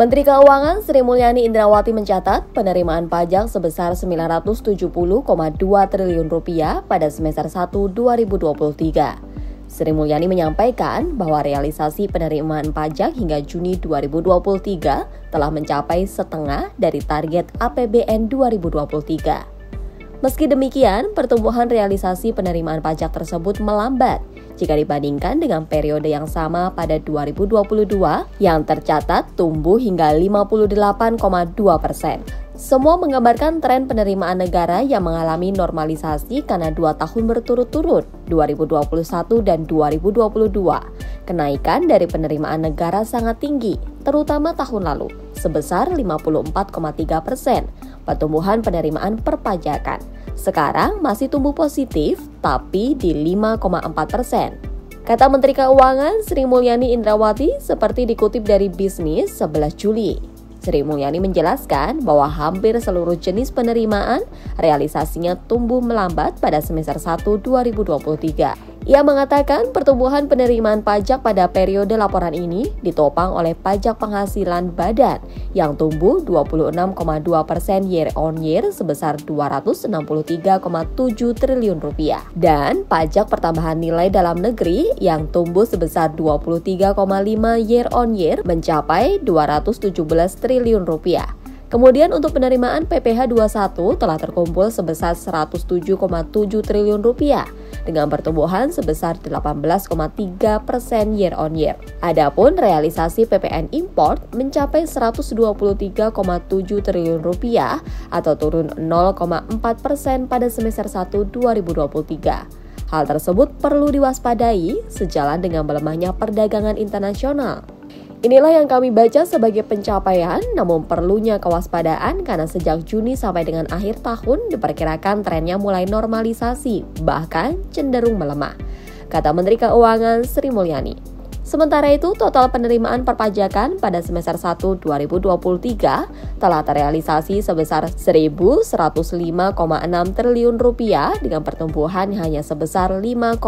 Menteri Keuangan Sri Mulyani Indrawati mencatat penerimaan pajak sebesar Rp970,2 triliun pada semester 1 2023. Sri Mulyani menyampaikan bahwa realisasi penerimaan pajak hingga Juni 2023 telah mencapai setengah dari target APBN 2023. Meski demikian, pertumbuhan realisasi penerimaan pajak tersebut melambat jika dibandingkan dengan periode yang sama pada 2022 yang tercatat tumbuh hingga 58,2%. Semua menggambarkan tren penerimaan negara yang mengalami normalisasi karena 2 tahun berturut-turut, 2021 dan 2022. Kenaikan dari penerimaan negara sangat tinggi, terutama tahun lalu, sebesar 54,3%. Pertumbuhan penerimaan perpajakan sekarang masih tumbuh positif, tapi di 5,4%. Kata Menteri Keuangan Sri Mulyani Indrawati seperti dikutip dari Bisnis 11 Juli. Sri Mulyani menjelaskan bahwa hampir seluruh jenis penerimaan realisasinya tumbuh melambat pada semester 1 2023. Ia mengatakan pertumbuhan penerimaan pajak pada periode laporan ini ditopang oleh pajak penghasilan badan yang tumbuh 26,2% year on year sebesar Rp263,7 triliun dan pajak pertambahan nilai dalam negeri yang tumbuh sebesar 23,5% year on year mencapai Rp217 triliun. Kemudian untuk penerimaan PPh 21 telah terkumpul sebesar Rp107,7 triliun dengan pertumbuhan sebesar 18,3% year on year. Adapun realisasi PPN import mencapai Rp123,7 triliun atau turun 0,4% pada semester 1 2023. Hal tersebut perlu diwaspadai sejalan dengan melemahnya perdagangan internasional. Inilah yang kami baca sebagai pencapaian, namun perlunya kewaspadaan karena sejak Juni sampai dengan akhir tahun diperkirakan trennya mulai normalisasi, bahkan cenderung melemah, kata Menteri Keuangan Sri Mulyani. Sementara itu, total penerimaan perpajakan pada semester 1 2023 telah terrealisasi sebesar Rp1.105,6 triliun dengan pertumbuhan hanya sebesar 5,4%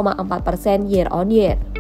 year on year.